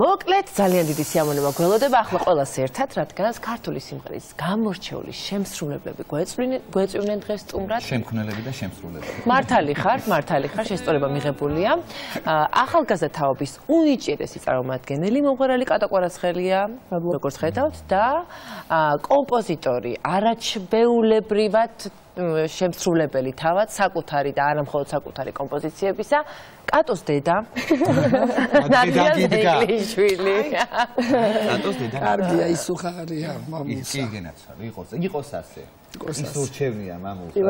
მოკლედ ძალიან დიდი სიამონება გველოდება ახლა ყველას ერთად, რადგანაც ქართული სიმღერის გამორჩეული შემსრულებლები გვეწვივნენ დღეს სტუმრად. Შემქმნელები და შემსრულებლები. მართალი ხარ, შესწორება მიღებულია. ახალგაზრდაობის უნიჭიერესი წარმომადგენელი მომღერალი კატაკვარაცხელია, როგორც ხედავთ, და კომპოზიტორი, არაჩვეულებრივად შემსრულებელი თავად საკუთარი და არა მხოლოდ საკუთარი კომპოზიციებისა კატოს დედა კატოს დედა კარგია ისუხარია მამისა იყოს ასე ისურჩევნია მამულს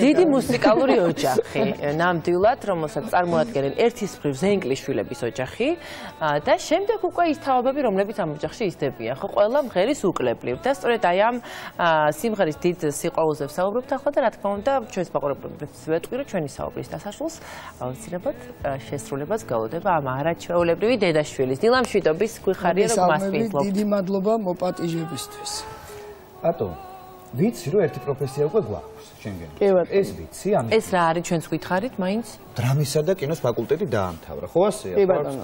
დიდი მუსიკალური ოჯახი ნამდვილად რომელსაც წარმოადგენენ ერთის მხრივ ზენგლიშვილების ოჯახი და შემდეგ უკვე ის თავები რომლებიც ამ ოჯახში იზრდებიან ხო ყველა მღერის უკლებლივ და სწორედ აი ამ სიმღერის დიდ სიყვარულს საუბრობთ ახლა და რა თქმა უნდა ჩვენს მაყურებლებსაც ვეტყვირე ჩვენი საუბრის დასასრულს აუცილებლად შესრულებას გაუდება ამ არაჩვეულებრივი დედაშვილის დილამშვიდობის გვიხარია რომ მასპინძლობთ დიდი მადლობა მოპატიჟებისთვის ბატო Vici, nu ești profesia cu gua. Ești vici, am. Ești rari, ce însuși tărit, mai Dramisă de kinos facultătii da am tavra. Xoase. E bine,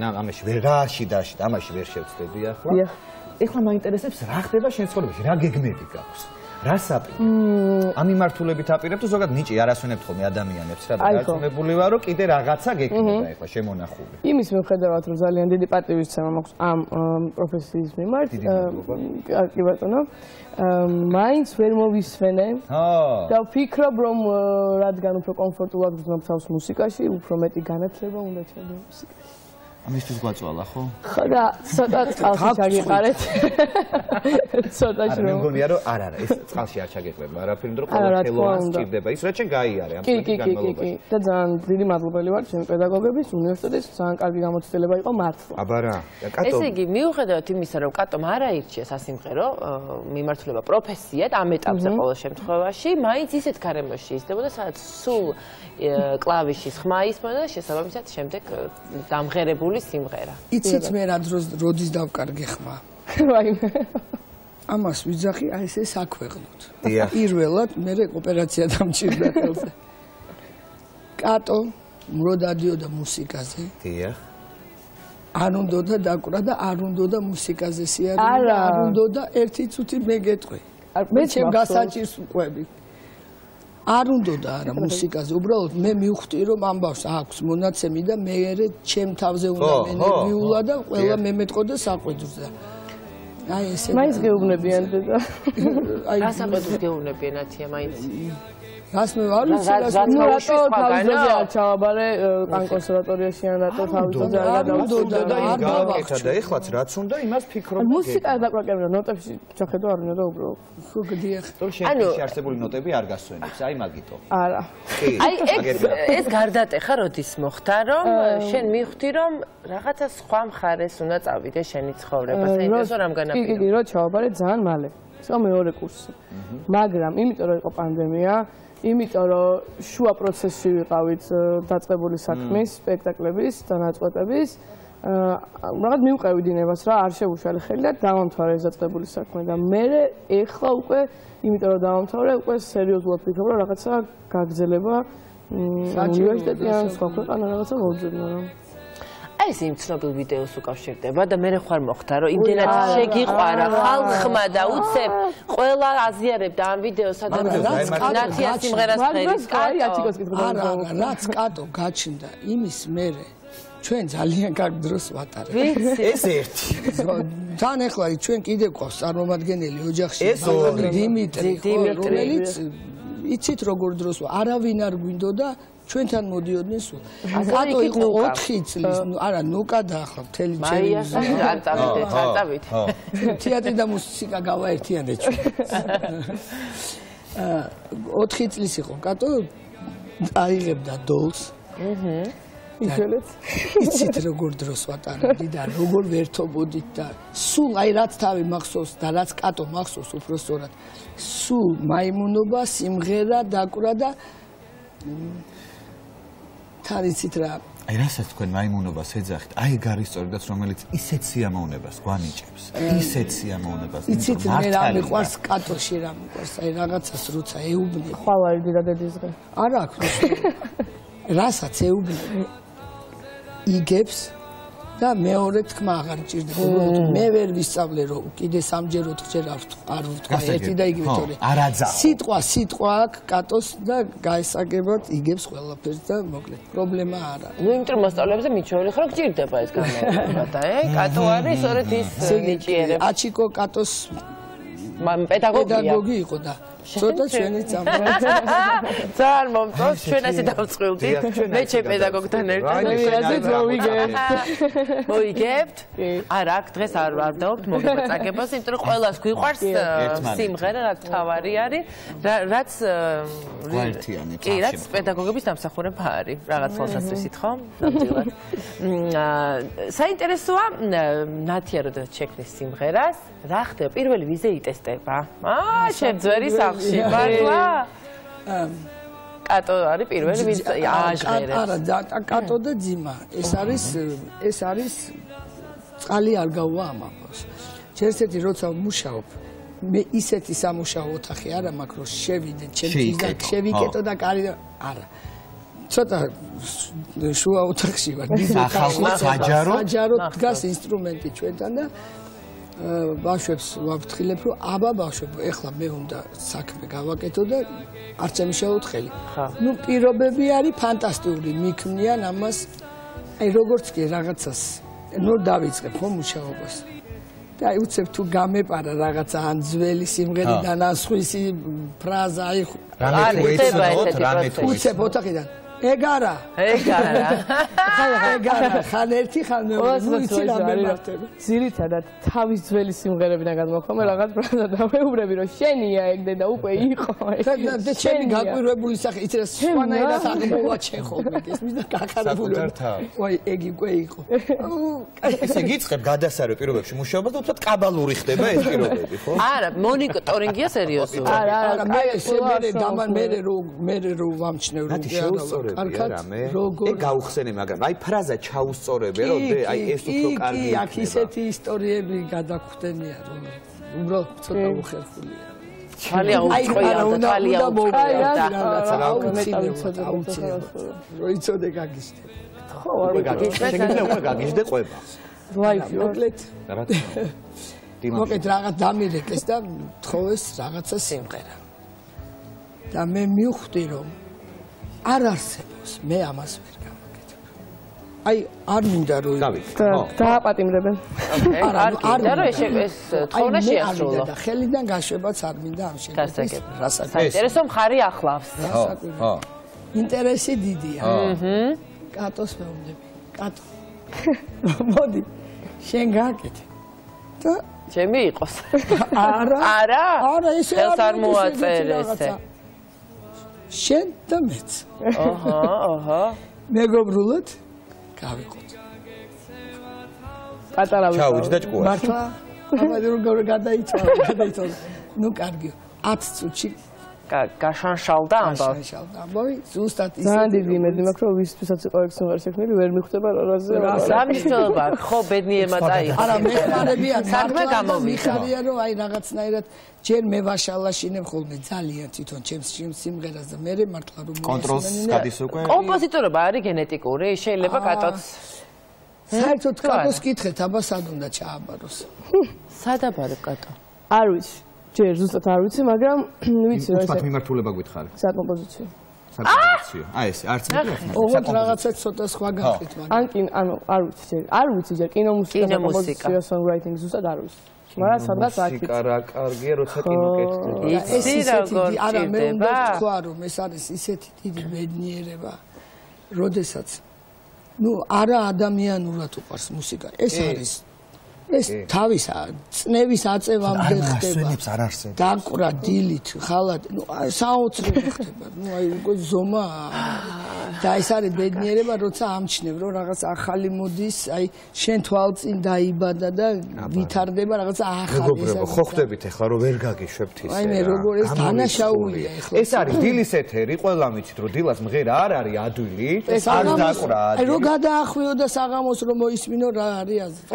da. Am ești verași, da, am ești verași, este bine. Ecla mă interesează, răcteva și însorbește, răgegmedica. Rasapri. Am imartule bitapire, tu zogat nici, iar asuneb tome adamian, ești rari. Asuneb bulivarok, ide răgatsa gegmedica, ecla, ce monahul. Ii mi se mă cade la truzalian, de departe vici, am profesii mimart, activatorul. Mainz vermovis fene. Da, picra brom radganu pro comfortul acum nu păsaus muzica și uprometi ganet leba unde te adun muzica. Am ești zguatul ala, xo? Da, sotat alșiaghe caret. Sotat și nu. Am gândit eu arare. Alșiaghe caret. Mara film drop. Arare cum da? Is răcen gai are. Ki. Da, zan dili matulbeli var. Cine pedagoge bici universitate zan cargi gamot telebai o martful. Abara. Esegi miuxedavt im isa rom katom ara irchis asimghero mimartuleba profesiet ametabs aqolos შემთხვევაში მაინც ისეთ გარემოში ისდებოდა სადაც სულ კლავიშის ხმა ისმოდა შესაბამისად შემდეგ დამღერებული იცით მე რა როდის დავკარგე ხმა რაიმე ამას ვიძახი აი ესე საქვეყნოდ პირველად მე ოპერაცია დამჭირდა ხელზე კატო რო დადიოდა მუსიკაზე დიახ არ უნდოდა დაკვრა და არ უნდოდა მუსიკაზე სიარული არ უნდოდა ერთი წუთი მეგეტყვი მე ჩემ გასაჭირს უყვები არ უნდოდა არა მუსიკაზე უბრალოდ მე მივხვდი რომ ამ ბავშვს აქვს მონაცემი და მეერე ჩემ თავზე უნდა ენერგიულა და ყველა მე მეტყო და საყვედურზე აი ესე მაინც გეუბნებიან დედა აი გასაყვედურს გეუბნებიან ათია მაინც რას მე ვარ ვიცი რატო თავზე არ ჩავაბარე კონსერვატორიაში ან რატო თავზე არ გადავწოდა და ის გავაკეთა და ეხლაც რაც უნდა იმას ფიქრობ მუსიკა დაკვაკებია ნოტებში ჩახედო არ უნდა და უბრალოდ ხო გდიახ ანუ შეარსებული ნოტები არ გასვენებს აი მაგიტო არა აი ეს გარდატეხა როდის მოხდა რომ შენ მიხვდი რომ რაღაცა სხვა მხარეს უნდა წავიდე შენი ცხოვრება საინტერესო რამ განაპირობა კი რო ჩავაბარე ძალიან მალე ხო მეორე კურსზე მაგრამ იმიტომ რომ იყო პანდემია იმიტომ რომ შუა პროცესში ვიყავით დაწყებული საქმის, სპექტაკლების, დანაწყვეტების, რაღაც მივყევიდინებას რა, არ შევუშალი ხელი და დავამთავრე ეს დაწყებული საქმე და მე ეხლა უკვე იმიტომ რომ დავამთავრე, უკვე სერიოზულად ვფიქრობ რომ რაღაცა გაგრძელება უნივერსიტეტი ან სხვა ქვეყანა რაღაცა მოუძებნა რა. Ai zis imținobil video su căștire, băda mereu chiar moxtaro. Imtinați șegi cu ara, halchma da uțe, coela aziere, da am video să dăm. Nați asim gerașteris. Ara, nați cato, găcinda, imis mere. Cuen zalien căr drus vatare. Ești. Da neclari, cuen cide cost, aromat geneli, ojaxi. Dimitri. Icit rogor drusu. Ara vinar gundoda. Ჩვენთან მოდიოდნენ სულ. კატო იყო 4 წლის, არა, ნუკა დაახლო, მთელი ჩემი. არ წავიდეთ. თეატრი და მუსიკა გავაერთიანეთ ჩვენ. 4 წლის იყო კატო აიღებდა დოლს. იშელეც. იცით როგორ დროს ვატარებდი და როგორ ვერთობოდით და სულ აი რაც თავი მახსოვს და რაც კატო მახსოვს უფრო სწორად. სულ მაიმუნობა, სიმღერა დაკვრა და თარიცით რა. Ai rațat că nu ai munobas, exact. Ai garistor de tromeliți. Iseția munobas, guaniceps. Iseția munobas. Iseția munobas. Iseția munobas. Iseția munobas. Ai ragața struța, e ubne. Hoala e bila de dizgă. Arac. Rasaț e ubne. Igeps, და მეორედ თქმა აღარ ჭირდება. მე ვერ ვისწავლე რომ კიდე სამჯერ ოთხჯერ არ ვთქვა ერთი და იგივე თორე. სიტყვა აქ კატოს და გაესაგებად იგებს ყველაფერს და მოკლედ პრობლემა არ არის. ნუ იმიტომ მოსწავლეებზე მიჩვეული ხარ გჭირდება ეს განმარტება, კატო არის სწორედ ის ნიჭიერება. აჩიკო კატოს პედაგოგი იყო და ცოტა ჩვენი წამოწმეთ. ძალიან მომწონს, ჩვენ ასე დავწყვილდით. მე ჩემ პედაგოგთან ერთად ვიაზეთ, მოიგებთ. მოიგებთ? არა, აქ დღეს არ ვარდაობთ მოგეწაგებას, იმიტომ რომ ყველას გვიყვარს სიმღერა, რაც თავარი არის, რაც ღირთიანი. კი, რაც პედაგოგების დამსახურება არის, რაღაც ხელსაწყისით, ხო? საინტერესოა, ნათია როდესაც შექმნის სიმღერას, რა ხდება? პირველი ვიზე იტესტება. ჩემ ძვერი სახში მართლა კატო არის პირველი ვინც ააჟღერებს. არა, კატო და ძიმა. ეს არის წყალი არ გაუვა ამ ამბავს. შეიძლება როცა მუშაობ მე ისეთი სამუშაო ოთახი არა მაქვს, რომ შევიდე, შევიკეთო და კარი არა. ცოტა შუა ოთახში ვარ. საჯაროდ დგას ინსტრუმენტი ჩვენთან და ბავშვებს ვაფრთხილებ, რომ აბა ბავშვებო, ეხლა მე უნდა საქმე გავაკეთო და არც შემიშაოთ ხელი. ნუ პირობები არის ფანტასტიკური, მიქმნიან ამას. აი როგორც კი რაღაცას ნუ დავიწყებ ხომ მუშაობას. და აი უცებ თუ გამეპარა რაღაცა ან ძველი სიმღერიდან ან სხვისი ფრაზა აი უცებ ოთახიდან ეგარა. ხან ერთი, ხან მეორე. ძირითადად თავის ძველი სიმღერებიდან გადმოხვალ, მე რაღაც ფრაზა დავეუბრები, რომ შენია ეგ და უკვე იყო. და შენი გაკვირვებული სახე იცი რა სვანაირად აღმოვა ჩეხობი ეს მის და გახარებული. ოი ეგ უკვე იყო. ესე გიწყებ გადასარევ პირობებში მუშაობა და უცბად კაბალური ხდება ეს პირობები, ხო? არა, მონიტორინგია სერიოზული. არა, მე რომ ვამჩნევ რომ ეგ გაუხსენე, მაგრამ აი ფრაზა ჩაუსწორები, რომ აი ეს უფრო კარგი იქნება. კი, ისეთი ისტორიები გადაგხვდენია, რომ უბრალოდ ცოტა უხერხულია. აუცილებლად. როიცოდე გაგიშტე. ხო, არ გაგიშტე, შეიძლება უკვე გაგიშტე ყובה. მოკლედ. მოკლედ რაღაც დამირეკეს და თხოვეს რაღაცა სიმღერა. და მე მივხვდი რომ არ არსებობს, მე ამას ვერ გამაკეთებ. აი, არ მინდა რომ დააპატიმრებენ. არ მინდა რომ ეს თხოვნა შეასრულო. და ხელიდან გაშვებაც არ მინდა ამ შემთხვევაში. საინტერესო მხარი ახლავს. ხო. ინტერესი დიდია. კატოს მეუბნები. კატო. მოდი, შენ გააკეთე. და ჩემი იყოს. არა, ეს არ მოაწერეს. შენ და მეც. აჰა. მეგობრულად გავიყოთ. პატარა ვიყავ. ჩავიჯდა ჭკუაში. მართლა? ამიტომ გადაიწვალე. ნუ კარგი. 10 წუთში გაშანშალდა ამბავი. ზუსტად ისე. ძალიან დიდი იმედი მაქვს, რომ ვისთვისაც იყო ეგ სიმღერის შექმნილი, ვერ მიხვდება რა რაზე. რა მნიშვნელობა? ხო, ბედნიერმა წაიღო. არა, მეხმარებია. საქმე გამოვიხარია, რომ აი რაღაცნაირად ჯერ მე ვაშალაშინებ ხოლმე ძალიან თვითონ ჩემს სიმღერას და მე მართლა რომ კონტროლს გადის უკვე. კომპოზიტორობა არის გენეტიკური, შეიძლება კატოც. საერთოდ კატოს გითხეთ, აბა სად უნდა ჩააბაროს? სად აბარებ კატო? არ ვიცი. ჯერ ზუსტად არ ვიცი, მაგრამ ვიცი რა ეს. უცბად მიმართულება გითხარი. საკომპოზიციო. საკომპოზიციო. აი ეს არც მეკითხა. ოღონდ რაღაცა ცოტა სხვა გახდით მაგრამ. ანუ არ ვიცი ჯერ. არ ვიცი ჯერ კინომუსიკა, კომპოზიცია, songwriting ზუსტად არ ვიცი. მაგრამ სადღაც აქ კარგია როცა კინოკეთდება. ეს ისეთი არა მე უნდა თქვა რომ ეს არის ისეთი დიდი ბედნიერება, როდესაც ნუ არა ადამიანურად უყარს მუსიკა. ეს არის ეს თავის წნევის აწევამდე ხდება. დაკვრა დილით, ხალად, ნუ საოცრად ხდება. ნუ აი უკვე ზომა და ეს არის ბედნიერება, როცა ამჩნევ, რომ რაღაც ახალი მოდის, აი შენ თვალწინ დაიბადა და ვითარდება რაღაცა ახალი ეს. მეგობრებო, ხო ხდებით ახლა რომ ვერ გაგიშვებთ ისე. აი მე როგორ ეს თანაშაულია ახლა. ეს არის დილის ეთერი, ყველა მიცით რომ დილას მღერა არ არის ადვილი, ეს არის დაკვრა. აი რო გადაახვიო და საღამოს რომ მოისმინო რა არის აზრი.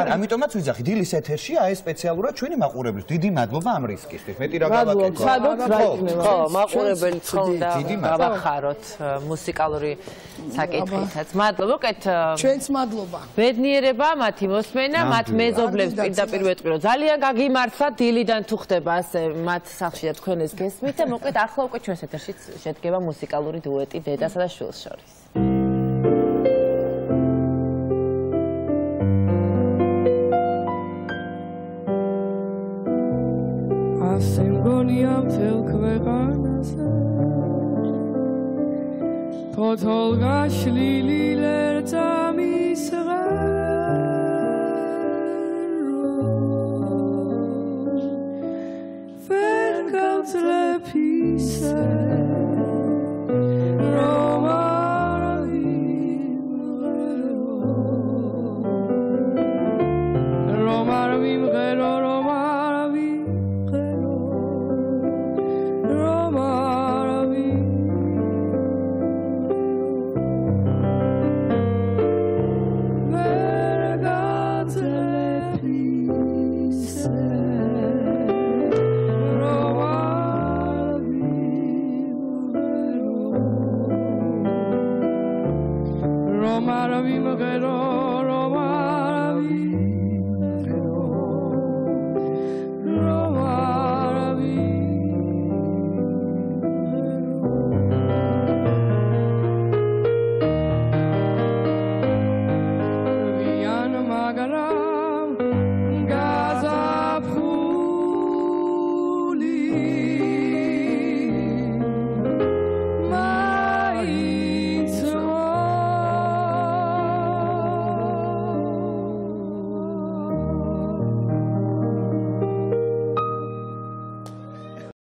არა, ამიტომაც ვიძახი დილის ეთერში, აი სპეციალურად ჩვენი მაყურებლის დიდი მადლობა ამ რისკისთვის. მეტი რა გავაკეთოთ. ხო, მაყურებელი ცხონდა. დიდი მადლობა ხაროთ. მუსიკა მუსიკალური საკითხითაც. Მადლობა, კეთ. Ჩვენც მადლობა. ბედნიერება, მათი მოსმენა, მათ მეზობლებს პირდაპირ ვეტყირო. Ძალიან გაგიმარცხა დილიდან თუ ხდება ასე მათ სახლში და თქვენ ეს გესმით და მოკლედ ახლა უკვე ჩვენს ეთერშიც შედგება მუსიკალური დუეტი დედასა და შვილს შორის. Simbonia fel kveganasa Potolgash lililer tamisraro Vergalt lepise Maravilha, guerreiro.